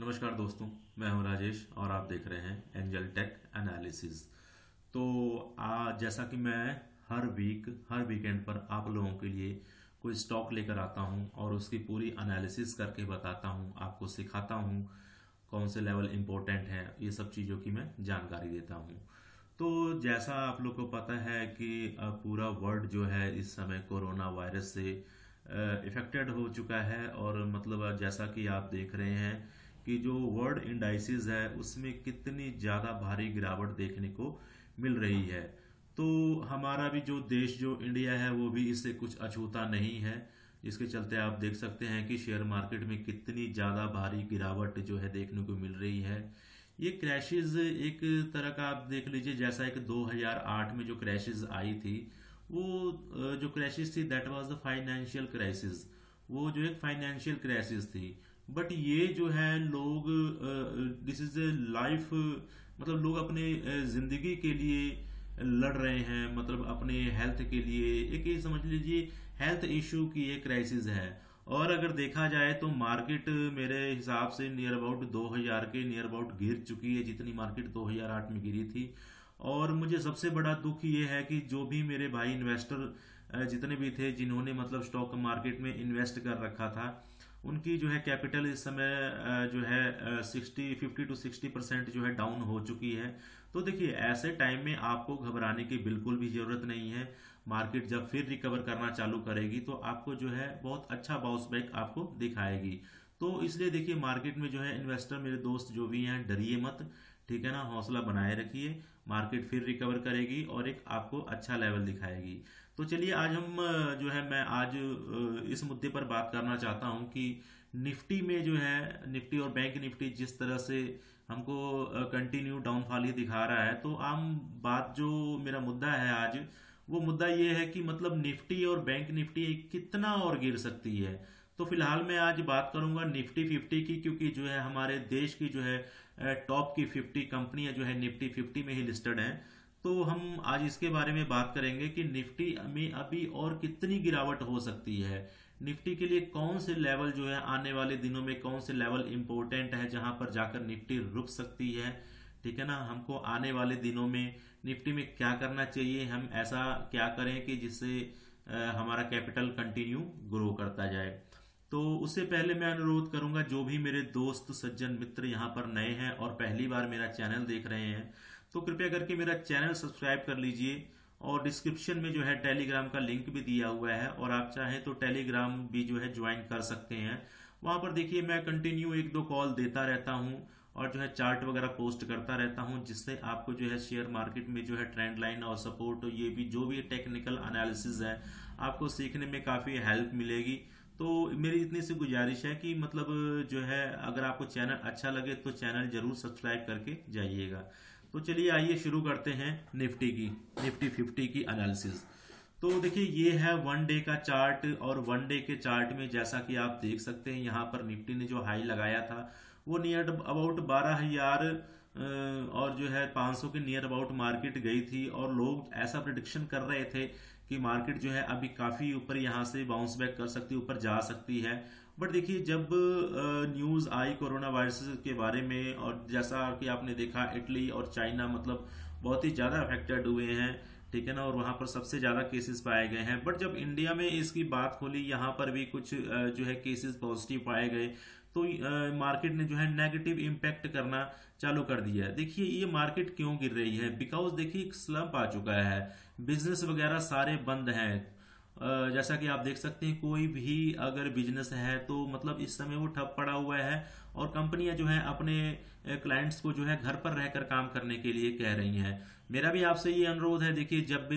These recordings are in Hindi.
नमस्कार दोस्तों, मैं हूं राजेश और आप देख रहे हैं एंजल टेक एनालिसिस। तो जैसा कि मैं हर वीकेंड पर आप लोगों के लिए कोई स्टॉक लेकर आता हूं और उसकी पूरी एनालिसिस करके बताता हूं, आपको सिखाता हूं कौन से लेवल इम्पोर्टेंट है, ये सब चीज़ों की मैं जानकारी देता हूं। तो जैसा आप लोग को पता है कि पूरा वर्ल्ड जो है इस समय कोरोना वायरस से इफेक्टेड हो चुका है और मतलब जैसा कि आप देख रहे हैं कि जो वर्ल्ड इंडाइसेस है उसमें कितनी ज़्यादा भारी गिरावट देखने को मिल रही है। तो हमारा भी जो देश जो इंडिया है वो भी इससे कुछ अछूता नहीं है, जिसके चलते आप देख सकते हैं कि शेयर मार्केट में कितनी ज़्यादा भारी गिरावट जो है देखने को मिल रही है। ये क्रैशेज एक तरह का आप देख लीजिए, जैसा एक 2008 में जो क्रैशेज आई थी, वो जो क्रैशेज थी that was the financial crisis, वो जो एक फाइनेंशियल क्राइसिस थी। बट ये जो है लोग दिस इज ए लाइफ, मतलब लोग अपने जिंदगी के लिए लड़ रहे हैं, मतलब अपने हेल्थ के लिए, एक ये समझ लीजिए हेल्थ इश्यू की एक क्राइसिस है। और अगर देखा जाए तो मार्केट मेरे हिसाब से नियर अबाउट 2000 के नियर अबाउट गिर चुकी है, जितनी मार्केट 2008 में गिरी थी। और मुझे सबसे बड़ा दुख ये है कि जो भी मेरे भाई इन्वेस्टर जितने भी थे जिन्होंने मतलब स्टॉक मार्केट में इन्वेस्ट कर रखा था, उनकी जो है कैपिटल इस समय जो है 50 to 60% जो है डाउन हो चुकी है। तो देखिए ऐसे टाइम में आपको घबराने की बिल्कुल भी ज़रूरत नहीं है। मार्केट जब फिर रिकवर करना चालू करेगी तो आपको जो है बहुत अच्छा बाउंस बैक आपको दिखाएगी। तो इसलिए देखिए मार्केट में जो है इन्वेस्टर मेरे दोस्त जो भी हैं, डरिए मत, ठीक है ना, हौसला बनाए रखिए, मार्केट फिर रिकवर करेगी और एक आपको अच्छा लेवल दिखाएगी। तो चलिए आज हम जो है मैं आज इस मुद्दे पर बात करना चाहता हूं कि निफ्टी में जो है निफ्टी और बैंक निफ्टी जिस तरह से हमको कंटिन्यू डाउनफॉल ही दिखा रहा है, तो आम बात जो मेरा मुद्दा है आज, वो मुद्दा ये है कि मतलब निफ्टी और बैंक निफ्टी कितना और गिर सकती है। तो फिलहाल मैं आज बात करूंगा निफ्टी 50 की, क्योंकि जो है हमारे देश की जो है टॉप की 50 कंपनियां जो है निफ्टी 50 में ही लिस्टेड हैं। तो हम आज इसके बारे में बात करेंगे कि निफ्टी में अभी और कितनी गिरावट हो सकती है, निफ्टी के लिए कौन से लेवल जो है आने वाले दिनों में कौन से लेवल इम्पोर्टेंट है जहां पर जाकर निफ्टी रुक सकती है, ठीक है ना। हमको आने वाले दिनों में निफ्टी में क्या करना चाहिए, हम ऐसा क्या करें कि जिससे हमारा कैपिटल कंटिन्यू ग्रो करता जाए। तो उससे पहले मैं अनुरोध करूंगा जो भी मेरे दोस्त सज्जन मित्र यहाँ पर नए हैं और पहली बार मेरा चैनल देख रहे हैं, तो कृपया करके मेरा चैनल सब्सक्राइब कर लीजिए। और डिस्क्रिप्शन में जो है टेलीग्राम का लिंक भी दिया हुआ है और आप चाहें तो टेलीग्राम भी जो है ज्वाइन कर सकते हैं। वहाँ पर देखिए मैं कंटिन्यू 1-2 कॉल देता रहता हूँ और जो है चार्ट वगैरह पोस्ट करता रहता हूँ, जिससे आपको जो है शेयर मार्केट में जो है ट्रेंड लाइन और सपोर्ट, ये भी जो भी टेक्निकल एनालिसिस है आपको सीखने में काफ़ी हेल्प मिलेगी। तो मेरी इतनी सी गुजारिश है कि मतलब जो है अगर आपको चैनल अच्छा लगे तो चैनल जरूर सब्सक्राइब करके जाइएगा। तो चलिए आइए शुरू करते हैं निफ्टी 50 की एनालिसिस। तो देखिए ये है 1 डे का चार्ट और 1 डे के चार्ट में जैसा कि आप देख सकते हैं यहाँ पर निफ्टी ने जो हाई लगाया था वो नियर अबाउट 12,000 और जो है 500 के नियर अबाउट मार्केट गई थी और लोग ऐसा प्रेडिक्शन कर रहे थे कि मार्केट जो है अभी काफ़ी ऊपर यहाँ से बाउंस बैक कर सकती है, ऊपर जा सकती है। बट देखिए जब न्यूज़ आई कोरोना वायरस के बारे में और जैसा कि आपने देखा इटली और चाइना मतलब बहुत ही ज़्यादा अफेक्टेड हुए हैं, ठीक है ना, और वहाँ पर सबसे ज़्यादा केसेस पाए गए हैं। बट जब इंडिया में इसकी बात खुली, यहाँ पर भी कुछ जो है केसेस पॉजिटिव पाए गए, तो मार्केट ने जो है नेगेटिव इम्पैक्ट करना चालू कर दिया है। देखिए ये मार्केट क्यों गिर रही है, बिकॉज देखिए एक स्लंप आ चुका है, बिजनेस वगैरह सारे बंद हैं। जैसा कि आप देख सकते हैं कोई भी अगर बिजनेस है तो मतलब इस समय वो ठप पड़ा हुआ है और कंपनियां जो है अपने क्लाइंट्स को जो है घर पर रहकर काम करने के लिए कह रही हैं। मेरा भी आपसे ये अनुरोध है, देखिए जब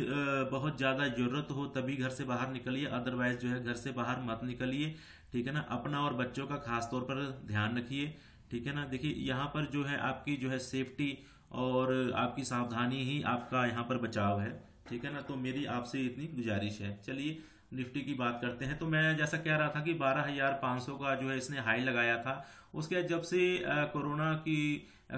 बहुत ज़्यादा जरूरत हो तभी घर से बाहर निकलिए, अदरवाइज जो है घर से बाहर मत निकलिए, ठीक है ना। अपना और बच्चों का खास तौर पर ध्यान रखिए, ठीक है ना। देखिए यहाँ पर जो है आपकी जो है सेफ्टी और आपकी सावधानी ही आपका यहाँ पर बचाव है, ठीक है ना। तो मेरी आपसे इतनी गुजारिश है। चलिए निफ्टी की बात करते हैं। तो मैं जैसा कह रहा था कि 12,500 का जो है इसने हाई लगाया था, उसके जब से कोरोना की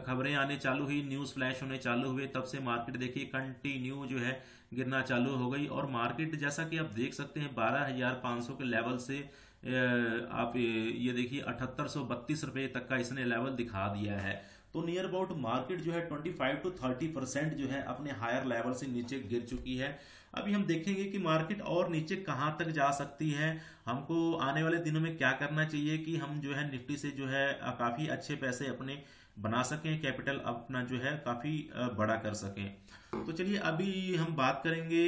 खबरें आने चालू हुई, न्यूज़ फ्लैश होने चालू हुए, तब से मार्केट देखिए कंटिन्यू जो है गिरना चालू हो गई। और मार्केट जैसा कि आप देख सकते हैं 12,500 के लेवल से आप ये देखिए 7832 रुपये तक का इसने लेवल दिखा दिया है। तो नियर अबाउट मार्केट जो है 25 to 30% जो है अपने हायर लेवल से नीचे गिर चुकी है। अभी हम देखेंगे कि मार्केट और नीचे कहां तक जा सकती है, हमको आने वाले दिनों में क्या करना चाहिए कि हम जो है निफ्टी से जो है काफ़ी अच्छे पैसे अपने बना सकें, कैपिटल अपना जो है काफ़ी बड़ा कर सकें। तो चलिए अभी हम बात करेंगे,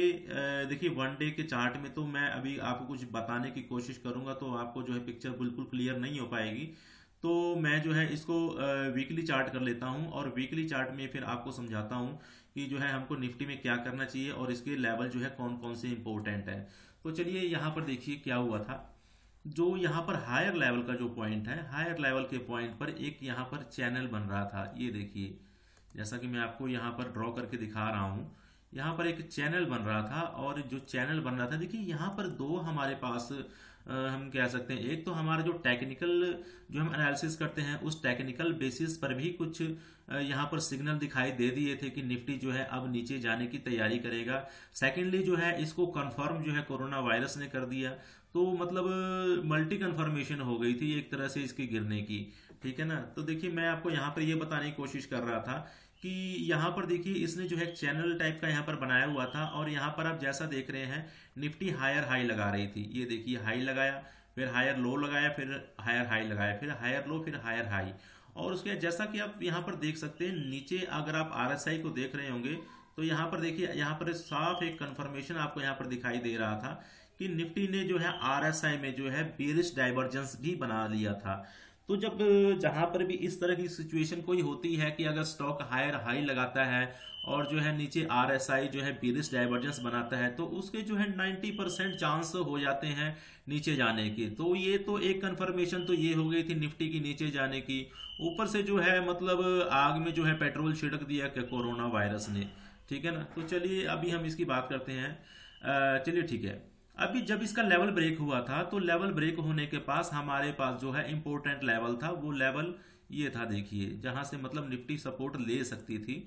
देखिए वन डे के चार्ट में तो मैं अभी आपको कुछ बताने की कोशिश करूंगा तो आपको जो है पिक्चर बिल्कुल क्लियर नहीं हो पाएगी। तो मैं जो है इसको वीकली चार्ट कर लेता हूं और वीकली चार्ट में फिर आपको समझाता हूं कि जो है हमको निफ्टी में क्या करना चाहिए और इसके लेवल जो है कौन कौन से इम्पोर्टेंट है। तो चलिए यहाँ पर देखिए क्या हुआ था। जो यहाँ पर हायर लेवल का जो पॉइंट है, हायर लेवल के पॉइंट पर एक यहाँ पर चैनल बन रहा था, ये देखिए जैसा कि मैं आपको यहाँ पर ड्रॉ करके दिखा रहा हूँ, यहाँ पर एक चैनल बन रहा था। और जो चैनल बन रहा था देखिए यहाँ पर दो हमारे पास हम कह सकते हैं, एक तो हमारा जो टेक्निकल जो हम एनालिसिस करते हैं उस टेक्निकल बेसिस पर भी कुछ यहाँ पर सिग्नल दिखाई दे दिए थे कि निफ्टी जो है अब नीचे जाने की तैयारी करेगा। सेकेंडली जो है इसको कन्फर्म जो है कोरोना वायरस ने कर दिया, तो मतलब मल्टी कन्फर्मेशन हो गई थी एक तरह से इसकी गिरने की, ठीक है ना। तो देखिए मैं आपको यहाँ पर ये बताने की कोशिश कर रहा था कि यहाँ पर देखिए इसने जो है चैनल टाइप का यहाँ पर बनाया हुआ था और यहाँ पर आप जैसा देख रहे हैं निफ्टी हायर हाई लगा रही थी, ये देखिए हाई लगाया फिर हायर लो लगाया फिर हायर हाई लगाया फिर हायर लो फिर हायर हाई। और उसके जैसा कि आप यहाँ पर देख सकते हैं नीचे अगर आप RSI को देख रहे होंगे तो यहाँ पर देखिए यहाँ पर साफ एक कन्फर्मेशन आपको यहाँ पर दिखाई दे रहा था कि निफ्टी ने जो है RSI में जो है बेरिश डाइवर्जेंस भी बना लिया था। तो जब जहां पर भी इस तरह की सिचुएशन कोई होती है कि अगर स्टॉक हायर हाई लगाता है और जो है नीचे RSI जो है बेरिश डाइवर्जेंस बनाता है तो उसके जो है 90% चांस हो जाते हैं नीचे जाने के। तो ये तो एक कन्फर्मेशन तो ये हो गई थी निफ्टी की नीचे जाने की। ऊपर से जो है मतलब आग में जो है पेट्रोल छिड़क दिया कोरोना वायरस ने, ठीक है ना। तो चलिए अभी हम इसकी बात करते हैं। चलिए ठीक है, अभी जब इसका लेवल ब्रेक हुआ था तो लेवल ब्रेक होने के पास हमारे पास जो है इम्पोर्टेंट लेवल था, वो लेवल ये था देखिए जहां से मतलब निफ्टी सपोर्ट ले सकती थी।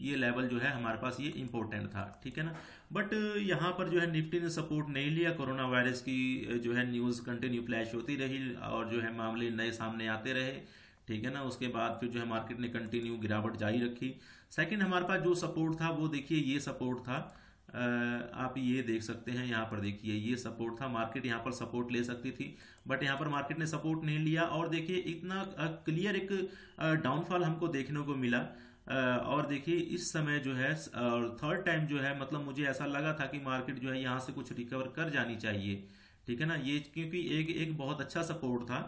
ये लेवल जो है हमारे पास ये इम्पोर्टेंट था, ठीक है ना। बट यहाँ पर जो है निफ्टी ने सपोर्ट नहीं लिया, कोरोना वायरस की जो है न्यूज़ कंटिन्यू फ्लैश होती रही और जो है मामले नए सामने आते रहे, ठीक है ना। उसके बाद फिर जो है मार्केट ने कंटिन्यू गिरावट जारी रखी। सेकेंड हमारे पास जो सपोर्ट था वो देखिए ये सपोर्ट था, आप ये देख सकते हैं यहाँ पर देखिए ये सपोर्ट था, मार्केट यहाँ पर सपोर्ट ले सकती थी बट यहाँ पर मार्केट ने सपोर्ट नहीं लिया। और देखिए इतना क्लियर एक डाउनफॉल हमको देखने को मिला। और देखिए इस समय जो है और थर्ड टाइम जो है मतलब मुझे ऐसा लगा था कि मार्केट जो है यहाँ से कुछ रिकवर कर जानी चाहिए, ठीक है ना। ये क्योंकि एक बहुत अच्छा सपोर्ट था,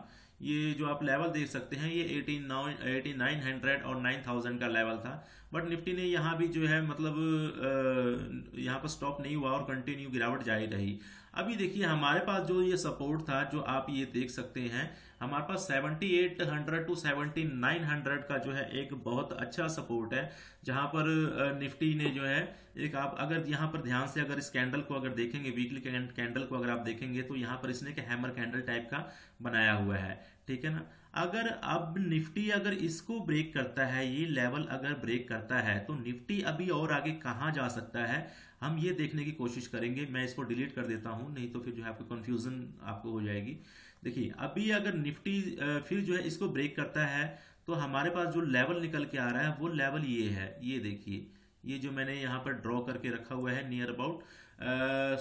ये जो आप लेवल देख सकते हैं ये 8900 और 9000 का लेवल था। बट निफ्टी ने यहाँ भी जो है मतलब यहाँ पर स्टॉप नहीं हुआ और कंटिन्यू गिरावट जारी रही। अभी देखिए हमारे पास जो ये सपोर्ट था जो आप ये देख सकते हैं, हमारे पास 7800 टू 7900 का जो है एक बहुत अच्छा सपोर्ट है, जहाँ पर निफ्टी ने जो है एक आप अगर यहाँ पर ध्यान से अगर इस कैंडल को अगर देखेंगे, वीकली कैंडल को अगर आप देखेंगे तो यहाँ पर इसने एक हैमर कैंडल टाइप का बनाया हुआ है, ठीक है ना। अगर अब निफ्टी अगर इसको ब्रेक करता है, ये लेवल अगर ब्रेक करता है तो निफ्टी अभी और आगे कहाँ जा सकता है हम ये देखने की कोशिश करेंगे। मैं इसको डिलीट कर देता हूँ नहीं तो फिर जो है आपको कंफ्यूजन आपको हो जाएगी। देखिए अभी अगर निफ्टी फिर जो है इसको ब्रेक करता है तो हमारे पास जो लेवल निकल के आ रहा है वो लेवल ये है, ये देखिए ये जो मैंने यहाँ पर ड्रॉ करके रखा हुआ है नियर अबाउट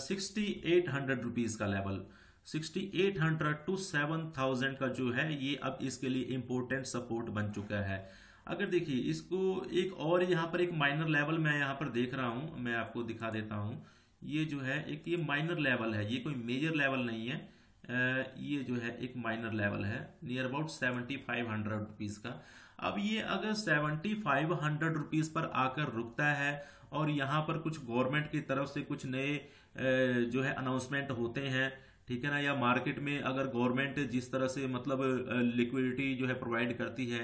6800 रुपीज़ का लेवल, 6800 टू 7000 का जो है ये अब इसके लिए इम्पोर्टेंट सपोर्ट बन चुका है। अगर देखिए इसको एक और यहाँ पर एक माइनर लेवल मैं यहाँ पर देख रहा हूँ, मैं आपको दिखा देता हूँ। ये जो है एक ये माइनर लेवल है, ये कोई मेजर लेवल नहीं है, ये जो है एक माइनर लेवल है नियर अबाउट 7500 रुपीज़ का। अब ये अगर 7500 रुपीज़ पर आकर रुकता है और यहाँ पर कुछ गवर्नमेंट की तरफ से कुछ नए जो है अनाउंसमेंट होते हैं, ठीक है ना, या मार्केट में अगर गवर्नमेंट जिस तरह से मतलब लिक्विडिटी जो है प्रोवाइड करती है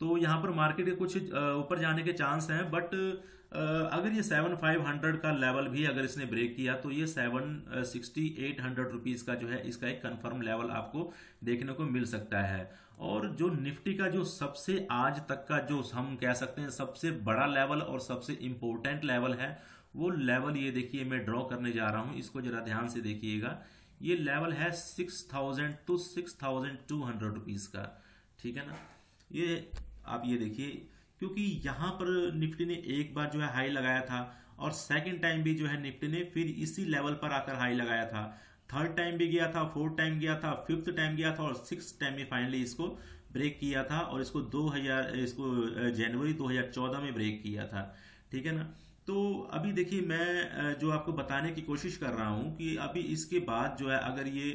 तो यहाँ पर मार्केट के कुछ ऊपर जाने के चांस हैं। बट अगर ये 7500 का लेवल भी अगर इसने ब्रेक किया तो ये 6800 रुपीज़ का जो है इसका एक कंफर्म लेवल आपको देखने को मिल सकता है। और जो निफ्टी का जो सबसे आज तक का जो हम कह सकते हैं सबसे बड़ा लेवल और सबसे इम्पोर्टेंट लेवल है वो लेवल ये देखिए मैं ड्रॉ करने जा रहा हूँ, इसको जरा ध्यान से देखिएगा। ये लेवल है 6000 टू 6200 रुपीज का, ठीक है ना। ये आप ये देखिए, क्योंकि यहाँ पर निफ्टी ने एक बार जो है हाई लगाया था और सेकंड टाइम भी जो है निफ्टी ने फिर इसी लेवल पर आकर हाई लगाया था, थर्ड टाइम भी गया था, फोर्थ टाइम गया था, फिफ्थ टाइम गया था और सिक्स्थ टाइम में फाइनली इसको ब्रेक किया था और इसको जनवरी 2014 में ब्रेक किया था, ठीक है ना। तो अभी देखिए मैं जो आपको बताने की कोशिश कर रहा हूं कि अभी इसके बाद जो है अगर ये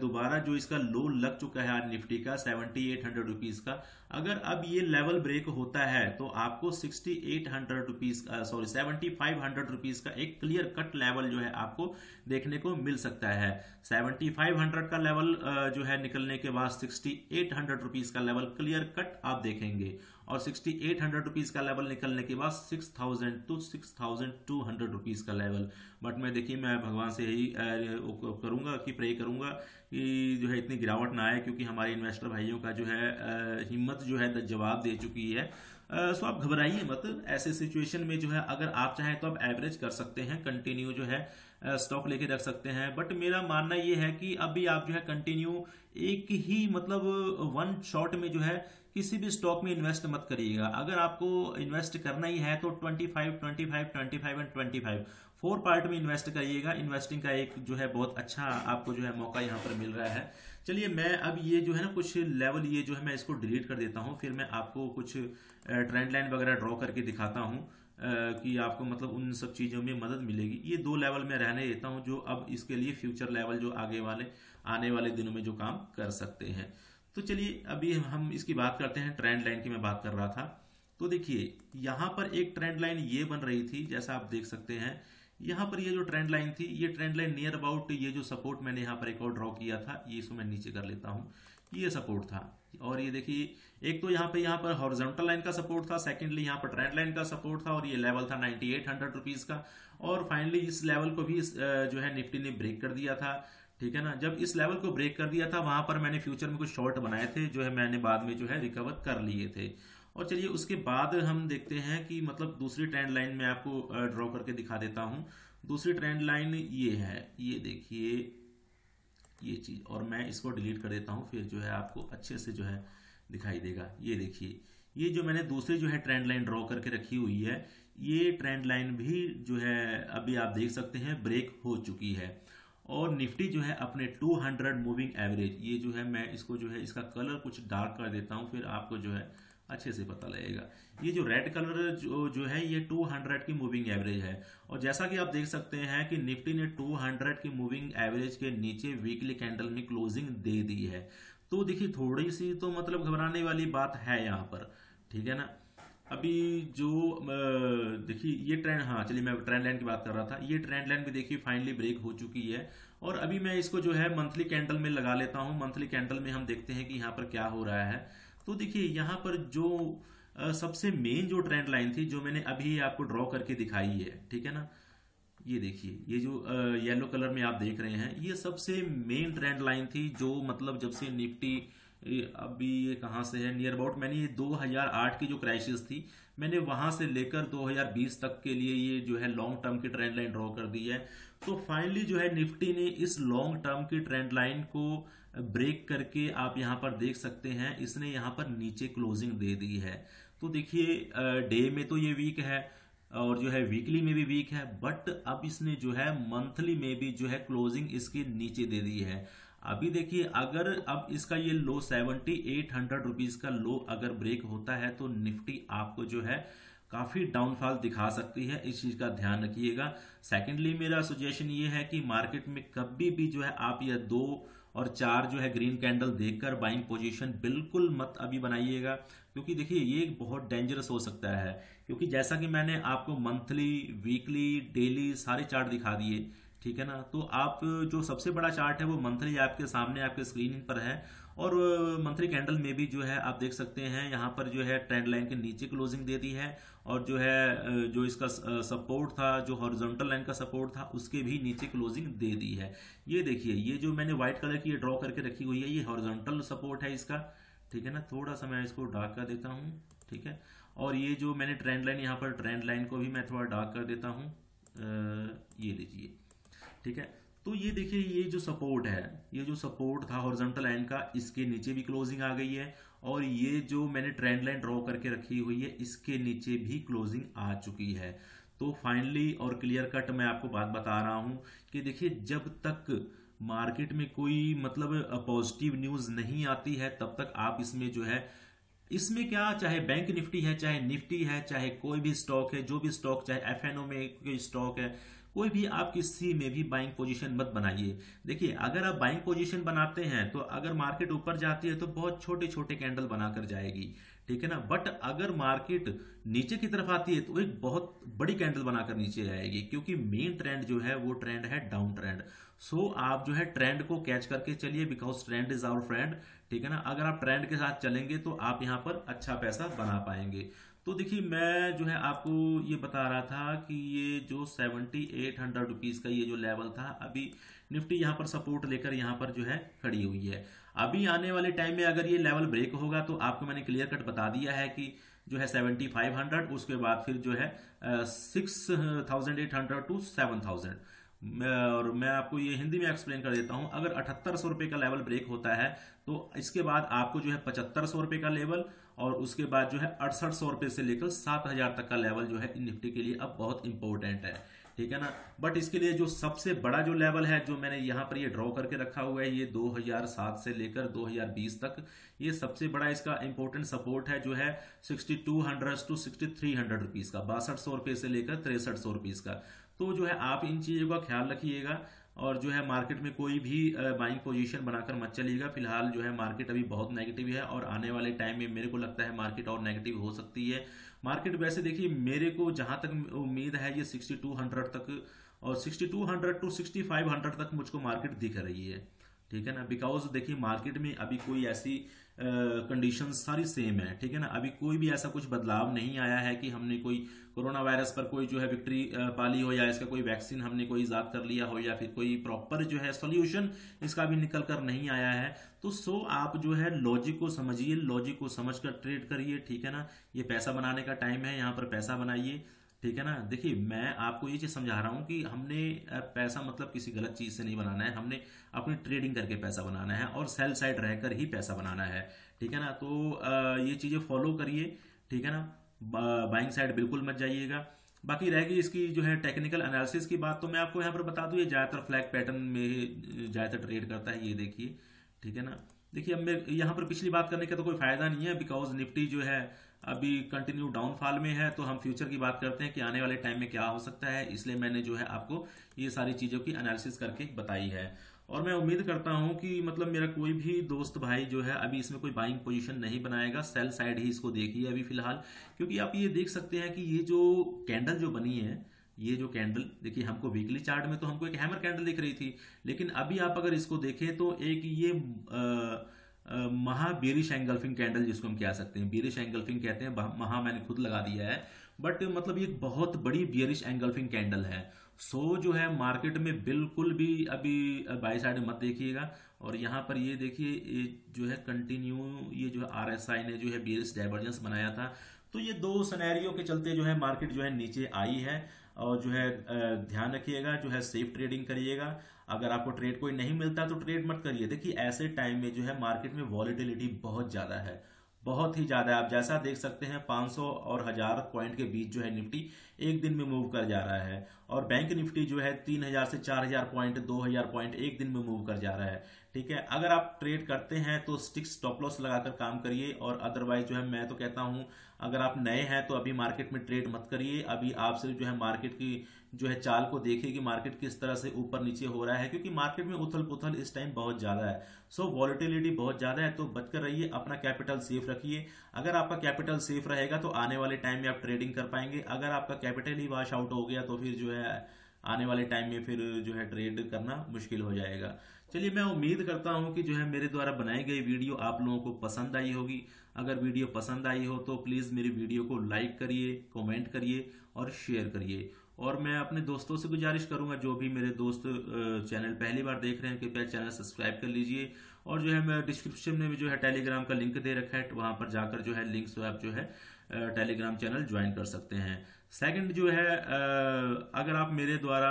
दोबारा जो इसका लो लग चुका है निफ्टी का 7800 रुपीज का, अगर अब ये लेवल ब्रेक होता है तो आपको 6800 रुपीज 7500 रुपीज का एक क्लियर कट लेवल जो है आपको देखने को मिल सकता है। 7500 का लेवल जो है निकलने के बाद 6800 रुपीज का लेवल क्लियर कट आप देखेंगे और 6800 रुपीज का लेवल निकलने के बाद 6000 टू 6200 रुपीज का लेवल। बट मैं देखिए मैं भगवान से यही करूंगा कि प्रे करूंगा कि जो है इतनी गिरावट ना आए, क्योंकि हमारे इन्वेस्टर भाइयों का जो है हिम्मत जो है जवाब दे चुकी है। सो आप घबराइए मत, ऐसे सिचुएशन में जो है अगर आप चाहें तो आप एवरेज कर सकते हैं, कंटिन्यू जो है स्टॉक लेके रख सकते हैं। बट मेरा मानना यह है कि अभी आप जो है कंटिन्यू एक ही मतलब वन शॉट में जो है किसी भी स्टॉक में इन्वेस्ट मत करिएगा। अगर आपको इन्वेस्ट करना ही है तो 25, 25, 25 एंड 25 4 पार्ट में इन्वेस्ट करिएगा। इन्वेस्टिंग का एक जो है बहुत अच्छा आपको जो है मौका यहाँ पर मिल रहा है। चलिए मैं अब ये जो है ना कुछ लेवल ये जो है मैं इसको डिलीट कर देता हूँ, फिर मैं आपको कुछ ट्रेंड लाइन वगैरह ड्रॉ करके दिखाता हूँ कि आपको मतलब उन सब चीज़ों में मदद मिलेगी। ये 2 लेवल में रहने देता हूँ जो अब इसके लिए फ्यूचर लेवल जो आने वाले दिनों में जो काम कर सकते हैं। तो चलिए अभी हम इसकी बात करते हैं, ट्रेंड लाइन की मैं बात कर रहा था। तो देखिए यहाँ पर एक ट्रेंड लाइन ये बन रही थी, जैसा आप देख सकते हैं यहाँ पर ये जो ट्रेंड लाइन थी, ये ट्रेंड लाइन नियर अबाउट ये जो सपोर्ट मैंने यहाँ पर एक और ड्रॉ किया था, ये इसको मैं नीचे कर लेता हूँ, ये सपोर्ट था। और ये देखिए एक तो यहाँ पर हॉरिजॉन्टल लाइन का सपोर्ट था, सेकंडली यहाँ पर ट्रेंड लाइन का सपोर्ट था और ये लेवल था 9800 रुपीज का। और फाइनली इस लेवल को भी जो है निफ्टी ने ब्रेक कर दिया था, ठीक है ना। जब इस लेवल को ब्रेक कर दिया था वहां पर मैंने फ्यूचर में कुछ शॉर्ट बनाए थे जो है मैंने बाद में जो है रिकवर कर लिए थे। और चलिए उसके बाद हम देखते हैं कि मतलब दूसरी ट्रेंड लाइन में आपको ड्रॉ करके दिखा देता हूँ। दूसरी ट्रेंड लाइन ये है, ये देखिए ये चीज, और मैं इसको डिलीट कर देता हूँ, फिर जो है आपको अच्छे से जो है दिखाई देगा। ये देखिए ये जो मैंने दूसरी जो है ट्रेंड लाइन ड्रॉ करके रखी हुई है, ये ट्रेंड लाइन भी जो है अभी आप देख सकते हैं ब्रेक हो चुकी है। और निफ्टी जो है अपने 200 मूविंग एवरेज, ये जो है मैं इसको जो है इसका कलर कुछ डार्क कर देता हूँ, फिर आपको जो है अच्छे से पता लगेगा। ये जो रेड कलर जो है ये 200 की मूविंग एवरेज है। और जैसा कि आप देख सकते हैं कि निफ्टी ने 200 की मूविंग एवरेज के नीचे वीकली कैंडल में क्लोजिंग दे दी है। तो देखिए थोड़ी सी तो मतलब घबराने वाली बात है यहाँ पर, ठीक है ना। अभी जो देखिए ये ट्रेंड, हाँ चलिए मैं ट्रेंड लाइन की बात कर रहा था, ये ट्रेंड लाइन भी देखिए फाइनली ब्रेक हो चुकी है। और अभी मैं इसको जो है मंथली कैंडल में लगा लेता हूँ। मंथली कैंडल में हम देखते हैं कि यहाँ पर क्या हो रहा है। तो देखिए यहाँ पर जो सबसे मेन जो ट्रेंड लाइन थी जो मैंने अभी आपको ड्रॉ करके दिखाई है, ठीक है ना। ये देखिए ये जो येलो कलर में आप देख रहे हैं ये सबसे मेन ट्रेंड लाइन थी जो मतलब जब से निफ्टी अभी ये कहाँ से है नियर अबाउट मैंने ये 2008 की जो क्राइसिस थी मैंने वहां से लेकर 2020 तक के लिए ये जो है लॉन्ग टर्म की ट्रेंड लाइन ड्रॉ कर दी है। तो फाइनली जो है निफ्टी ने इस लॉन्ग टर्म की ट्रेंड लाइन को ब्रेक करके आप यहाँ पर देख सकते हैं इसने यहाँ पर नीचे क्लोजिंग दे दी है। तो देखिए डे में तो ये वीक है और जो है वीकली में भी वीक है, बट अब इसने जो है मंथली में भी जो है क्लोजिंग इसके नीचे दे दी है। अभी देखिए अगर अब इसका ये लो 7800 रुपीज का लो अगर ब्रेक होता है तो निफ्टी आपको जो है काफी डाउनफॉल दिखा सकती है, इस चीज का ध्यान रखिएगा। सेकेंडली मेरा सजेशन ये है कि मार्केट में कभी भी जो है आप यह 2 और 4 जो है ग्रीन कैंडल देखकर बाइंग पोजीशन बिल्कुल मत अभी बनाइएगा, क्योंकि देखिए ये बहुत डेंजरस हो सकता है। क्योंकि जैसा कि मैंने आपको मंथली वीकली डेली सारे चार्ट दिखा दिए, ठीक है ना। तो आप जो सबसे बड़ा चार्ट है वो मंथली आपके सामने आपके स्क्रीन पर है और मंथली कैंडल में भी जो है आप देख सकते हैं यहाँ पर जो है ट्रेंड लाइन के नीचे क्लोजिंग दे दी है। और जो है जो इसका सपोर्ट था जो हॉरिजॉन्टल लाइन का सपोर्ट था उसके भी नीचे क्लोजिंग दे दी है। ये देखिए ये जो मैंने व्हाइट कलर की ड्रॉ करके रखी हुई है ये हॉरिजॉन्टल सपोर्ट है इसका, ठीक है ना। थोड़ा सा मैं इसको डार्क कर देता हूँ, ठीक है। और ये जो मैंने ट्रेंड लाइन यहाँ पर ट्रेंड लाइन को भी मैं थोड़ा डार्क कर देता हूँ, ये लीजिए, ठीक है। तो ये देखिए ये जो सपोर्ट है, ये जो सपोर्ट था हॉरिजॉन्टल लाइन का, इसके नीचे भी क्लोजिंग आ गई है और ये जो मैंने ट्रेंड लाइन ड्रॉ करके रखी हुई है इसके नीचे भी क्लोजिंग आ चुकी है। तो फाइनली और क्लियर कट मैं आपको बात बता रहा हूं कि देखिए जब तक मार्केट में कोई मतलब पॉजिटिव न्यूज नहीं आती है तब तक आप इसमें जो है, इसमें क्या चाहे बैंक निफ्टी है, चाहे निफ्टी है, चाहे कोई भी स्टॉक है, जो भी स्टॉक, चाहे एफएनओ में कोई स्टॉक है, कोई भी आप किसी में भी बाइंग पोजीशन मत बनाइए। देखिए अगर आप बाइंग पोजीशन बनाते हैं तो अगर मार्केट ऊपर जाती है तो बहुत छोटे छोटे कैंडल बनाकर जाएगी, ठीक है ना। बट अगर मार्केट नीचे की तरफ आती है तो एक बहुत बड़ी कैंडल बनाकर नीचे जाएगी, क्योंकि मेन ट्रेंड जो है वो ट्रेंड है डाउन ट्रेंड। सो आप जो है ट्रेंड को कैच करके चलिए, because trend is our friend, ठीक है ना। अगर आप ट्रेंड के साथ चलेंगे तो आप यहाँ पर अच्छा पैसा बना पाएंगे। तो देखिए मैं जो है आपको ये बता रहा था कि ये जो 7800 रुपीज़ का ये जो लेवल था, अभी निफ्टी यहाँ पर सपोर्ट लेकर यहाँ पर जो है खड़ी हुई है। अभी आने वाले टाइम में अगर ये लेवल ब्रेक होगा तो आपको मैंने क्लियर कट बता दिया है कि जो है 7500, उसके बाद फिर जो है 6800 to 7000। और मैं आपको ये हिंदी में एक्सप्लेन कर देता हूं। अगर 7800 रुपये का लेवल ब्रेक होता है तो इसके बाद आपको जो है 7500 रुपये का लेवल और उसके बाद जो है 6800 रुपये से लेकर 7000 तक का लेवल जो है निफ्टी के लिए अब बहुत इंपॉर्टेंट है, ठीक है ना। बट इसके लिए जो सबसे बड़ा जो लेवल है जो मैंने यहाँ पर ये ड्रॉ करके रखा हुआ है, ये 2007 से लेकर 2020 तक ये सबसे बड़ा इसका इंपॉर्टेंट सपोर्ट है, जो है 6200 to 6300 रुपीज़ का, 6200 रुपये से लेकर 6300 रुपीज़ का। तो जो है आप इन चीज़ों का ख्याल रखिएगा और जो है मार्केट में कोई भी बाइंग पोजीशन बनाकर मत चलिएगा। फिलहाल जो है मार्केट अभी बहुत नेगेटिव है और आने वाले टाइम में मेरे को लगता है मार्केट और नेगेटिव हो सकती है। मार्केट वैसे देखिए मेरे को जहां तक उम्मीद है ये 6200 तक और 6200 टू 6500 तक मुझको मार्केट दिख रही है, ठीक है ना। बिकॉज देखिए मार्केट में अभी कोई ऐसी कंडीशन सारी सेम है, ठीक है ना। अभी कोई भी ऐसा कुछ बदलाव नहीं आया है कि हमने कोई कोरोना वायरस पर कोई जो है विक्ट्री पा ली हो या इसका कोई वैक्सीन हमने कोई ईजाद कर लिया हो या फिर कोई प्रॉपर जो है सॉल्यूशन इसका भी निकल कर नहीं आया है। तो सो आप जो है लॉजिक को समझिए, लॉजिक को समझ कर ट्रेड करिए, ठीक है ना। ये पैसा बनाने का टाइम है, यहाँ पर पैसा बनाइए, ठीक है ना। देखिए मैं आपको ये चीज़ समझा रहा हूँ कि हमने पैसा मतलब किसी गलत चीज़ से नहीं बनाना है, हमने अपनी ट्रेडिंग करके पैसा बनाना है और सेल साइड रहकर ही पैसा बनाना है, ठीक है ना। तो ये चीज़ें फॉलो करिए, ठीक है ना। बाइंग साइड बिल्कुल मत जाइएगा। बाकी रहेगी इसकी जो है टेक्निकल एनालिसिस की बात, तो मैं आपको यहाँ पर बता दूँ ये ज़्यादातर फ्लैग पैटर्न में ज़्यादातर ट्रेड करता है, ये देखिए, ठीक है ना। देखिए अब मैं यहाँ पर पिछली बात करने का तो कोई फायदा नहीं है, बिकॉज निफ्टी जो है अभी कंटिन्यू डाउनफॉल में है। तो हम फ्यूचर की बात करते हैं कि आने वाले टाइम में क्या हो सकता है, इसलिए मैंने जो है आपको ये सारी चीज़ों की एनालिसिस करके बताई है। और मैं उम्मीद करता हूं कि मतलब मेरा कोई भी दोस्त भाई जो है अभी इसमें कोई बाइंग पोजीशन नहीं बनाएगा, सेल साइड ही इसको देखिए अभी फिलहाल, क्योंकि आप ये देख सकते हैं कि ये जो कैंडल जो बनी है, ये जो कैंडल देखिए हमको वीकली चार्ट में तो हमको एक हैमर कैंडल दिख रही थी, लेकिन अभी आप अगर इसको देखें तो एक ये महा बेरिश एंगल्फिंग कैंडल जिसको हम कह सकते हैं, बेरिश एंगल्फिंग कहते हैं, महा मैंने खुद लगा दिया है, बट मतलब ये बहुत बड़ी बेरिश एंगल्फिंग कैंडल है। सो जो है मार्केट में बिल्कुल भी अभी बाई साइड मत देखिएगा। और यहाँ पर ये देखिए जो है कंटिन्यू ये जो है आरएसआई ने जो है बेरिश डाइवर्जेंस बनाया था, तो ये दो सिनेरियो के चलते जो है मार्केट जो है नीचे आई है। और जो है ध्यान रखिएगा, जो है सेफ ट्रेडिंग करिएगा। अगर आपको ट्रेड कोई नहीं मिलता तो ट्रेड मत करिए। देखिए ऐसे टाइम में जो है मार्केट में वॉलेटिलिटी बहुत ज़्यादा है, बहुत ही ज़्यादा। आप जैसा देख सकते हैं 500 और 1000 पॉइंट के बीच जो है निफ्टी एक दिन में मूव कर जा रहा है और बैंक निफ्टी जो है 3000 से 4000 पॉइंट, 2000 पॉइंट एक दिन में मूव कर जा रहा है, ठीक है। अगर आप ट्रेड करते हैं तो स्टिक स्टॉप लॉस लगाकर काम करिए और अदरवाइज जो है मैं तो कहता हूं अगर आप नए हैं तो अभी मार्केट में ट्रेड मत करिए। अभी आप सिर्फ जो है मार्केट की जो है चाल को देखिए कि मार्केट किस तरह से ऊपर नीचे हो रहा है, क्योंकि मार्केट में उथल पुथल इस टाइम बहुत ज़्यादा है। सो वॉलेटिलिटी बहुत ज़्यादा है, तो बचकर रहिए, अपना कैपिटल सेफ रखिए। अगर आपका कैपिटल सेफ रहेगा तो आने वाले टाइम में आप ट्रेडिंग कर पाएंगे। अगर आपका कैपिटल ही वॉश आउट हो गया तो फिर जो है आने वाले टाइम में फिर जो है ट्रेड करना मुश्किल हो जाएगा। चलिए मैं उम्मीद करता हूं कि जो है मेरे द्वारा बनाई गई वीडियो आप लोगों को पसंद आई होगी। अगर वीडियो पसंद आई हो तो प्लीज़ मेरी वीडियो को लाइक करिए, कमेंट करिए और शेयर करिए। और मैं अपने दोस्तों से गुजारिश करूंगा, जो भी मेरे दोस्त चैनल पहली बार देख रहे हैं कृपया चैनल सब्सक्राइब कर लीजिए और जो है मैं डिस्क्रिप्शन में भी जो है टेलीग्राम का लिंक दे रखा है, तो वहाँ पर जाकर जो है लिंक से आप जो है टेलीग्राम चैनल ज्वाइन कर सकते हैं। सेकंड जो है अगर आप मेरे द्वारा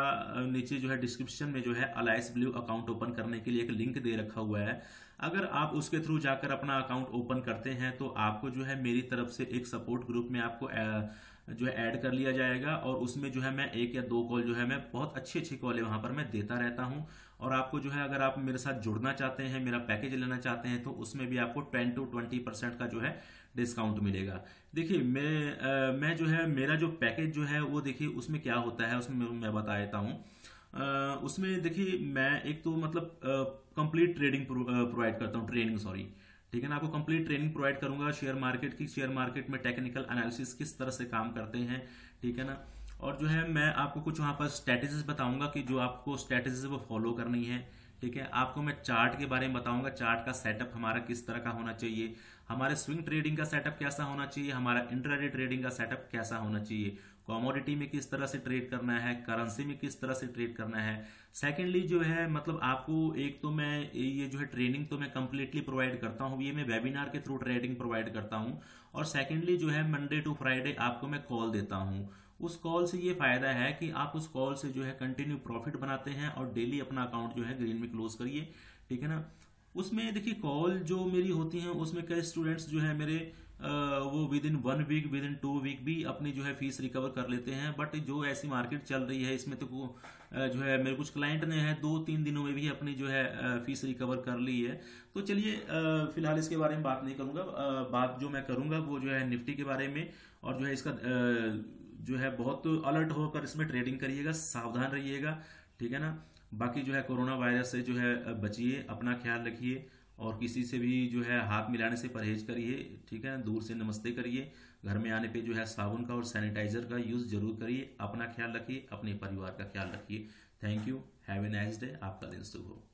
नीचे जो है डिस्क्रिप्शन में जो है अलाइस ब्लू अकाउंट ओपन करने के लिए एक लिंक दे रखा हुआ है, अगर आप उसके थ्रू जाकर अपना अकाउंट ओपन करते हैं तो आपको जो है मेरी तरफ से एक सपोर्ट ग्रुप में आपको जो है ऐड कर लिया जाएगा, और उसमें जो है मैं 1 या 2 कॉल जो है मैं बहुत अच्छी कॉलें वहाँ पर मैं देता रहता हूँ। और आपको जो है अगर आप मेरे साथ जुड़ना चाहते हैं, मेरा पैकेज लेना चाहते हैं, तो उसमें भी आपको 10 से 20% का जो है डिस्काउंट मिलेगा। देखिए मैं जो है मेरा जो पैकेज जो है वो देखिए उसमें क्या होता है, उसमें मैं बता देता हूँ। उसमें देखिए मैं एक तो मतलब कंप्लीट ट्रेडिंग प्रोवाइड करता हूँ, ट्रेनिंग सॉरी, ठीक है ना, आपको कंप्लीट ट्रेनिंग प्रोवाइड करूंगा शेयर मार्केट में टेक्निकल एनालिसिस किस तरह से काम करते हैं, ठीक है ना। और जो है मैं आपको कुछ वहाँ पर स्ट्रैटेजीज बताऊंगा कि जो आपको स्ट्रैटेजीज वो फॉलो करनी है, ठीक है। आपको मैं चार्ट के बारे में बताऊंगा, चार्ट का सेटअप हमारा किस तरह का होना चाहिए, हमारे स्विंग ट्रेडिंग का सेटअप कैसा होना चाहिए, हमारा इंट्राडे ट्रेडिंग का सेटअप कैसा होना चाहिए, कॉमोडिटी में किस तरह से ट्रेड करना है, करेंसी में किस तरह से ट्रेड करना है। सेकेंडली जो है मतलब आपको एक तो मैं ये जो है ट्रेनिंग तो मैं कम्प्लीटली प्रोवाइड करता हूँ, ये मैं वेबिनार के थ्रू ट्रेडिंग प्रोवाइड करता हूँ। और सेकेंडली जो है मंडे टू फ्राइडे आपको मैं कॉल देता हूँ। उस कॉल से ये फायदा है कि आप उस कॉल से जो है कंटिन्यू प्रॉफिट बनाते हैं और डेली अपना अकाउंट जो है ग्रीन में क्लोज करिए, ठीक है ना। उसमें देखिए कॉल जो मेरी होती हैं उसमें कई स्टूडेंट्स जो है मेरे वो विदिन 1 वीक विदिन 2 वीक भी अपनी जो है फीस रिकवर कर लेते हैं। बट जो ऐसी मार्केट चल रही है इसमें तो जो है मेरे कुछ क्लाइंट ने है 2-3 दिनों में भी अपनी जो है फीस रिकवर कर ली है। तो चलिए फिलहाल इसके बारे में बात नहीं करूँगा। बात जो मैं करूँगा वो जो है निफ्टी के बारे में, और जो है इसका जो है बहुत अलर्ट होकर इसमें ट्रेडिंग करिएगा, सावधान रहिएगा, ठीक है ना। बाकी जो है कोरोना वायरस से जो है बचिए, अपना ख्याल रखिए, और किसी से भी जो है हाथ मिलाने से परहेज करिए, ठीक है। दूर से नमस्ते करिए, घर में आने पे जो है साबुन का और सैनिटाइजर का यूज़ जरूर करिए। अपना ख्याल रखिए, अपने परिवार का ख्याल रखिए। Thank you, have a nice day, आपका दिन शुभ हो।